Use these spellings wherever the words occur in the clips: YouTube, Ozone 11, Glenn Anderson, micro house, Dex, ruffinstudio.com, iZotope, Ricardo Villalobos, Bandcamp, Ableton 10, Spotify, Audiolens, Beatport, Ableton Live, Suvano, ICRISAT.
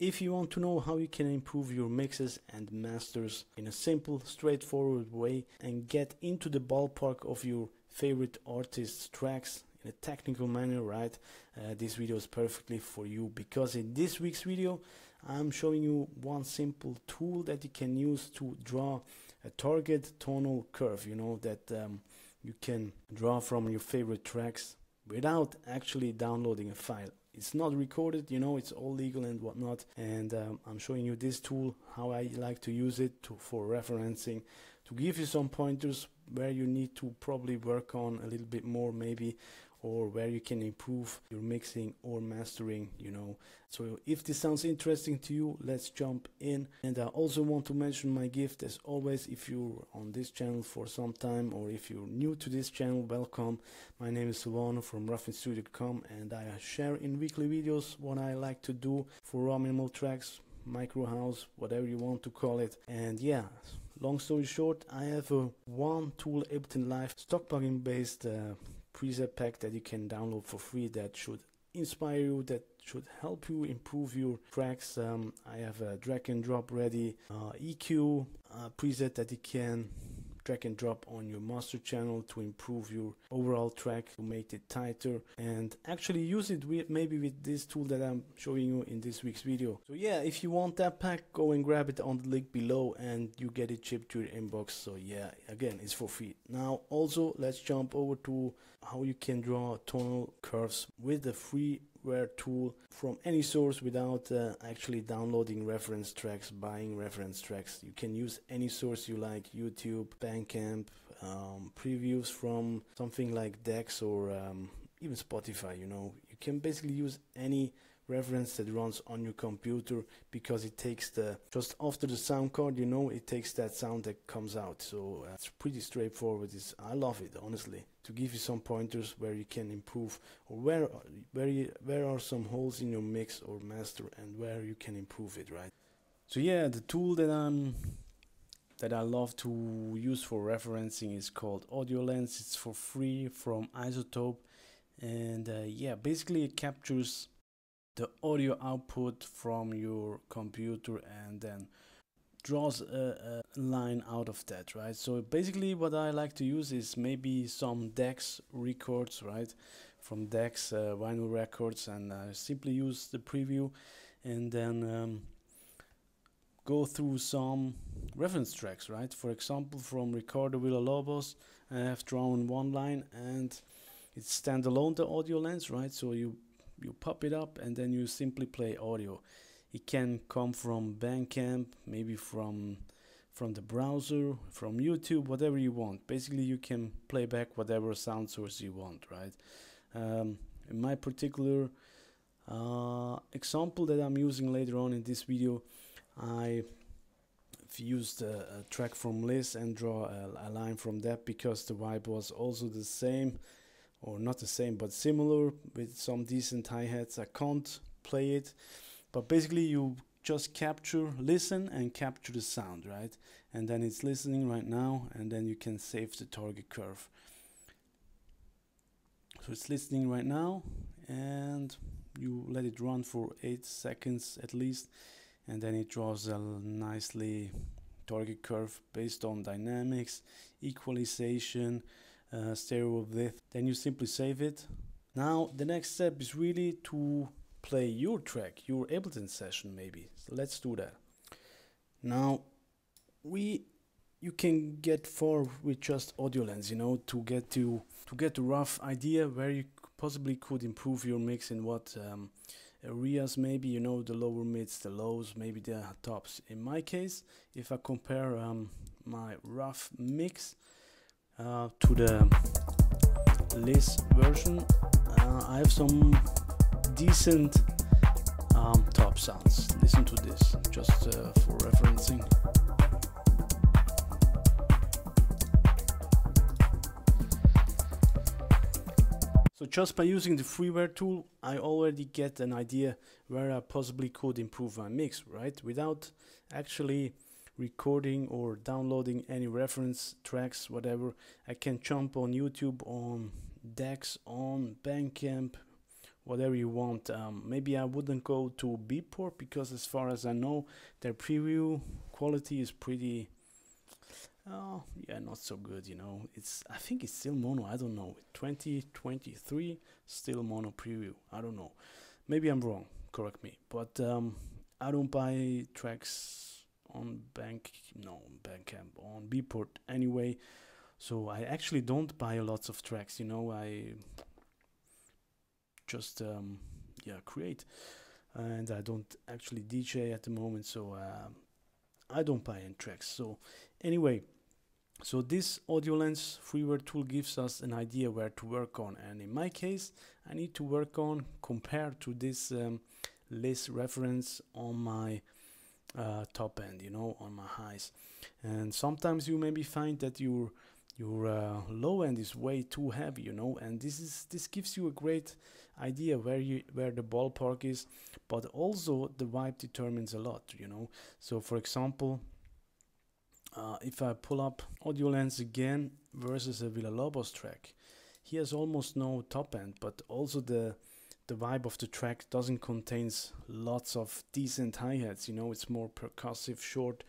If you want to know how you can improve your mixes and masters in a simple, straightforward way and get into the ballpark of your favorite artist's tracks in a technical manner, right? This video is perfectly for you, because in this week's video I'm showing you one simple tool that you can use to draw a target tonal curve, you know, that you can draw from your favorite tracks without actually downloading a file. It's not recorded, you know, it's all legal and whatnot, and I'm showing you this tool, how I like to use it for referencing, to give you some pointers where you need to probably work on a little bit more maybe, or where you can improve your mixing or mastering, you know. So if this sounds interesting to you, let's jump in. And I also want to mention my gift as always. If you're on this channel for some time, or if you're new to this channel, welcome. My name is Suvano from ruffinstudio.com, and I share in weekly videos what I like to do for raw minimal tracks, micro house, whatever you want to call it. And yeah, long story short, I have a one tool Ableton Live stock plugin based preset pack that you can download for free, that should inspire you, that should help you improve your tracks. I have a drag and drop ready EQ preset that you can drag and drop on your master channel to improve your overall track, to make it tighter, and actually use it with maybe with this tool that I'm showing you in this week's video. So yeah, if you want that pack, go and grab it on the link below and you get it shipped to your inbox. So yeah, again, it's for free. Now also let's jump over to how you can draw tonal curves with the freeware tool from any source without actually downloading reference tracks, buying reference tracks. You can use any source you like, YouTube, Bandcamp, previews from something like Dex, or even Spotify, you know. You can basically use any reference that runs on your computer, because it takes the, just after the sound card, you know, it takes that sound that comes out. So it's pretty straightforward. I love it, honestly, to give you some pointers where you can improve, or where are some holes in your mix or master and where you can improve it, right? So yeah, the tool that I love to use for referencing is called Audiolens. It's for free from iZotope, and yeah, basically it captures the audio output from your computer and then draws a line out of that, right? So basically what I like to use is maybe some Dex records, right, from Dex vinyl records, and I simply use the preview and then go through some reference tracks, right? For example, from Ricardo Villalobos, I have drawn one line, and it's standalone, the Audiolens, right? So you pop it up and then you simply play audio. It can come from Bandcamp, maybe from the browser, from YouTube, whatever you want. Basically you can play back whatever sound source you want, right? In my particular example that I'm using later on in this video, I've used a track from Liz and draw a line from that, because the vibe was also the same, or not the same but similar, with some decent hi-hats. I can't play it, but basically you just capture, listen and capture the sound, right? And then it's listening right now, and then you can save the target curve. So it's listening right now, and you let it run for 8 seconds at least, and then it draws a nicely target curve based on dynamics, equalization, stereo width. Then you simply save it. Now the next step is really to play your track, your Ableton session maybe. So let's do that. Now you can get far with just Audiolens, you know, to get a rough idea where you possibly could improve your mix, in what areas, maybe, you know, the lower mids, the lows, maybe the tops. In my case, if I compare my rough mix to the Liz version, I have some decent top sounds. Listen to this, just for referencing. So just by using the freeware tool, I already get an idea where I possibly could improve my mix, right? Without actually recording or downloading any reference tracks, whatever. I can jump on YouTube, on Dex, on Bandcamp, whatever you want. Maybe I wouldn't go to Beatport because as far as I know, their preview quality is pretty, yeah, not so good, you know. I think it's still mono, I don't know. 2023, still mono preview, I don't know. Maybe I'm wrong, correct me. But I don't buy tracks on Bandcamp, on Beatport anyway. So I actually don't buy lots of tracks, you know. I just, yeah, create. And I don't actually DJ at the moment, so I don't buy any tracks. So anyway, so this Audiolens freeware tool gives us an idea where to work on, and in my case I need to work on compared to this list reference on my top end, you know, on my highs. And sometimes you maybe find that your low end is way too heavy, you know, and this gives you a great idea where the ballpark is, but also the vibe determines a lot, you know. So for example, if I pull up Audiolens again versus a Villalobos track, he has almost no top end, but also the vibe of the track doesn't contain lots of decent hi-hats, you know. It's more percussive, short,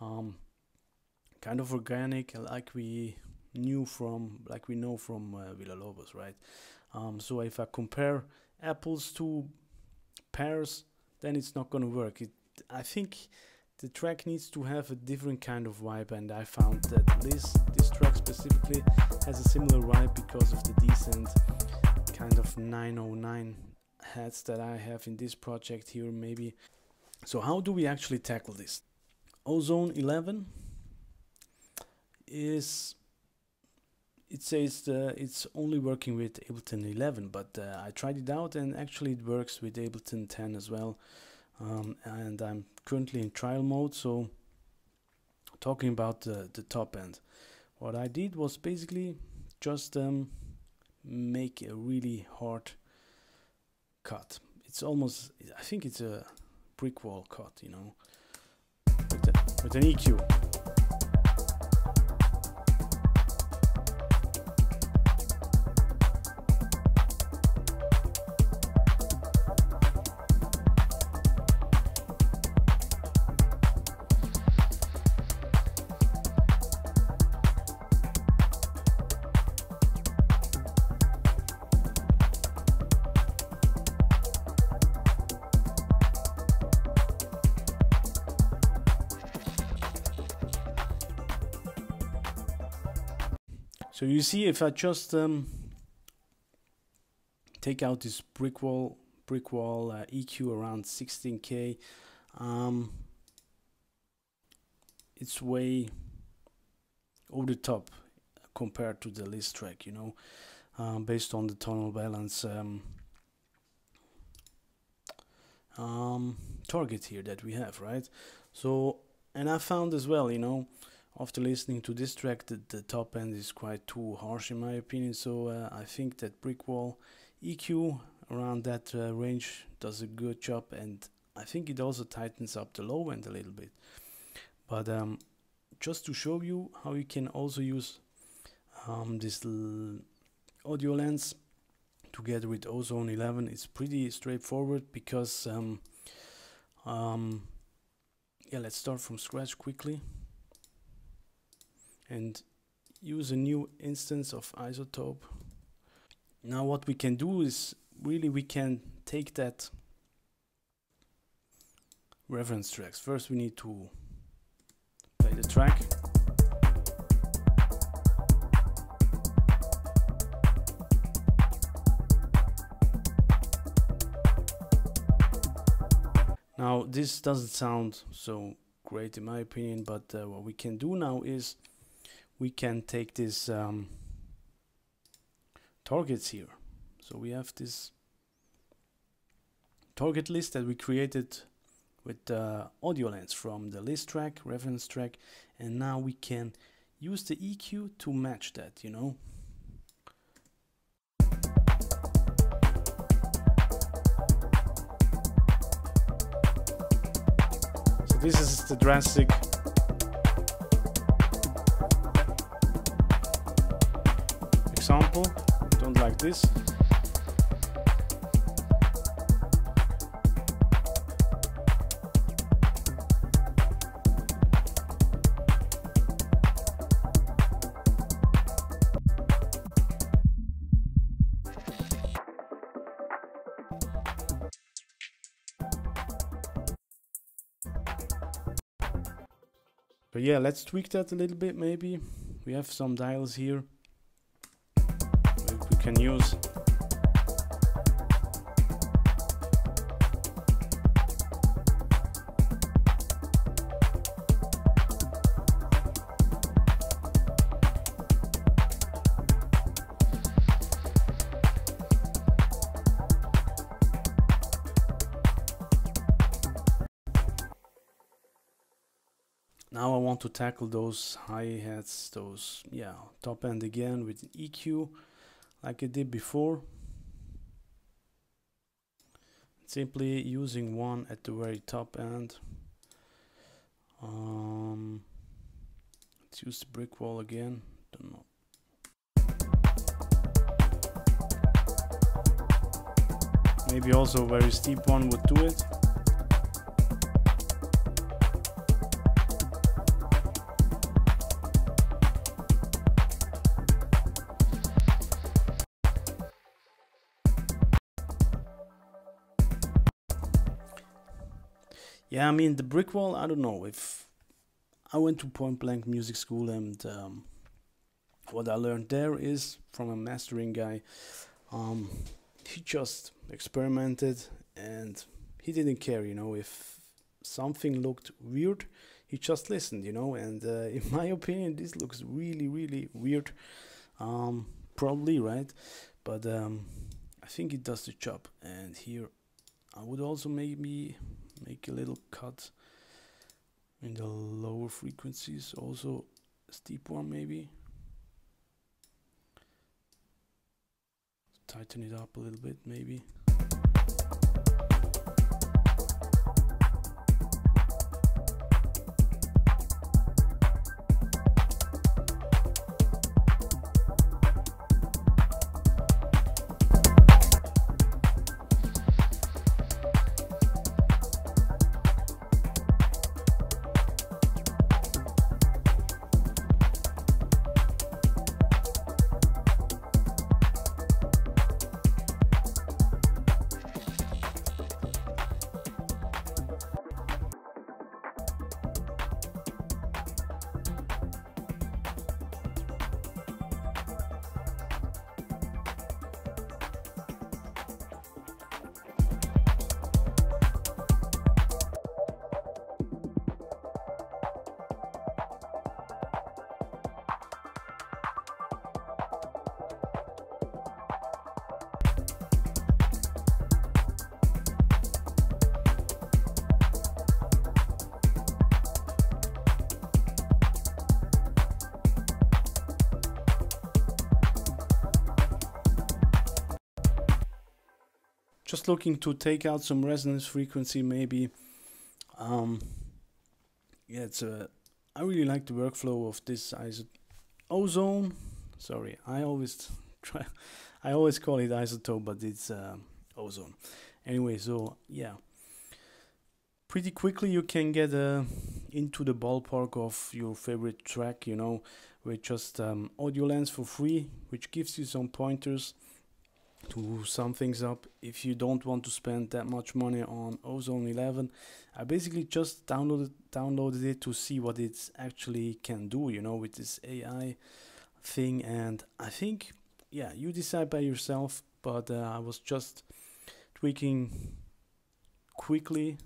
kind of organic, like we know from Villalobos, right? So if I compare apples to pears, then it's not gonna work. I think the track needs to have a different kind of vibe, and I found that this track specifically has a similar vibe because of the decent kind of 909 hats that I have in this project here, maybe. So how do we actually tackle this? Ozone 11 is, it says it's only working with Ableton 11, but I tried it out and actually it works with Ableton 10 as well, and I'm currently in trial mode. So talking about the top end, what I did was basically just make a really hard cut. It's almost, I think it's a brick wall cut, you know, with an EQ. So you see, if I just take out this brick wall EQ around 16K, it's way over the top compared to the list track, you know, based on the tonal balance target here that we have, right? So, and I found as well, you know, after listening to this track, the top end is quite too harsh in my opinion. So I think that brick wall EQ around that range does a good job, and I think it also tightens up the low end a little bit. But just to show you how you can also use this Audiolens together with Ozone 11, it's pretty straightforward because yeah, let's start from scratch quickly and use a new instance of iZotope. Now what we can do is really we can take that reference tracks. First we need to play the track. Now this doesn't sound so great in my opinion, but what we can do now is we can take these targets here. So we have this target list that we created with the Audiolens from the list track, reference track, and now we can use the EQ to match that, you know. So this is the drastic example, don't like this. But yeah, let's tweak that a little bit maybe. We have some dials here we can use. Now I want to tackle those hi-hats, those top end again with an EQ like I did before. Simply using one at the very top end. Let's use the brick wall again. Don't know. Maybe also a very steep one would do it. Yeah, I mean, the brick wall, I don't know. If I went to Point Blank Music School, and what I learned there is from a mastering guy. He just experimented and he didn't care, you know, if something looked weird, he just listened, you know, and in my opinion, this looks really, really weird. Probably, right? But I think it does the job. And here I would also maybe make a little cut in the lower frequencies, also a steep one maybe. Tighten it up a little bit maybe. Just looking to take out some resonance frequency maybe. Yeah, I really like the workflow of this Ozone. Sorry, I always call it iZotope, but it's Ozone. Anyway, so yeah, pretty quickly you can get into the ballpark of your favorite track, you know, with just Audiolens for free, which gives you some pointers to sum things up. If you don't want to spend that much money on Ozone 11, I basically just downloaded it to see what it actually can do, you know, with this AI thing. And I think, yeah, you decide by yourself, but I was just tweaking quickly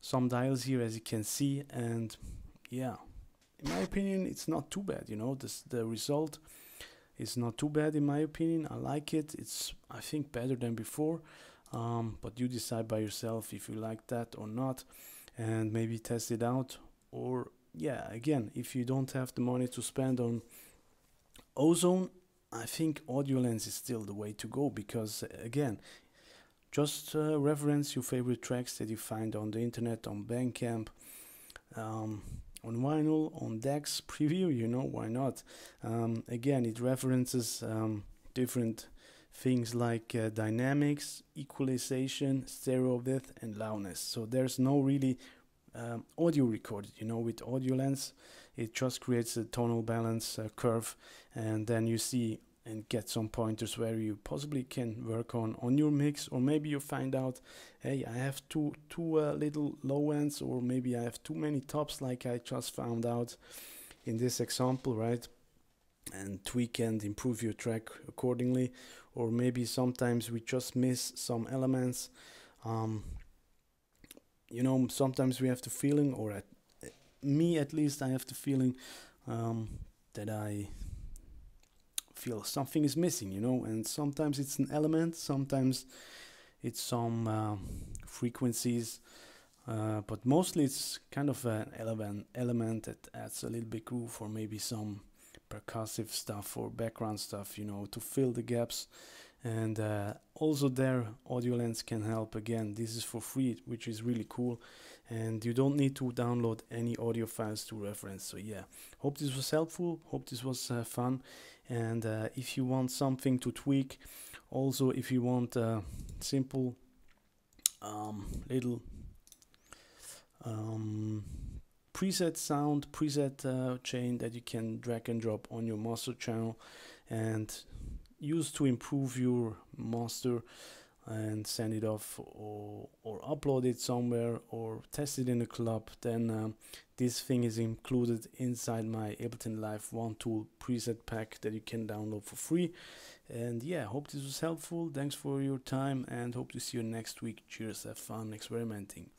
some dials here, as you can see, and yeah, in my opinion, it's not too bad, you know. The result, it's not too bad in my opinion. I like it. It's, I think, better than before. But you decide by yourself if you like that or not, and maybe test it out. Or yeah, again, if you don't have the money to spend on Ozone, I think Audiolens is still the way to go, because again, just reference your favorite tracks that you find on the internet, on Bandcamp, on vinyl, on Dex preview, you know, why not? Again, it references different things like dynamics, equalization, stereo width, and loudness. So there's no really audio recorded, you know. With Audiolens, it just creates a tonal balance curve, and then you see and get some pointers where you possibly can work on your mix. Or maybe you find out, hey, I have too little low ends, or maybe I have too many tops, like I just found out in this example, right? And tweak and improve your track accordingly. Or maybe sometimes we just miss some elements. You know, sometimes we have the feeling, or me at least, I have the feeling that I feel something is missing, you know. And sometimes it's an element, sometimes it's some frequencies, but mostly it's kind of an element that adds a little bit groove, or maybe some percussive stuff or background stuff, you know, to fill the gaps. And also there Audiolens can help. Again, this is for free, which is really cool, and you don't need to download any audio files to reference. So yeah, hope this was helpful, hope this was fun. And if you want something to tweak, also if you want simple little preset sound, preset chain that you can drag and drop on your master channel and use to improve your master and send it off, or upload it somewhere, or test it in a club, then this thing is included inside my Ableton Live One Tool preset pack that you can download for free. And yeah, hope this was helpful. Thanks for your time and hope to see you next week. Cheers, have fun experimenting.